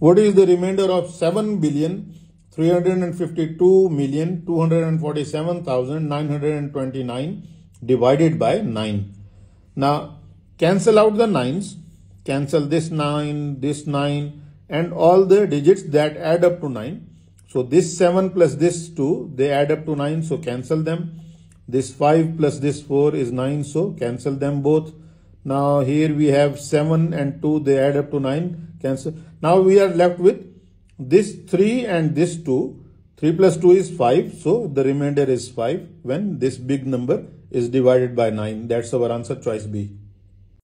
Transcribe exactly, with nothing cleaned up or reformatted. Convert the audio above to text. What is the remainder of seven billion three hundred fifty-two million two hundred forty-seven thousand nine hundred twenty-nine divided by nine? Now cancel out the nines, cancel this nine, this nine, and all the digits that add up to nine. So this seven plus this two, they add up to nine, so cancel them. This five plus this four is nine, so cancel them both. Now here we have seven and two, they add up to nine, cancel. Now we are left with this three and this two. three plus two is five, so the remainder is five when this big number is divided by nine. That's our answer, choice B.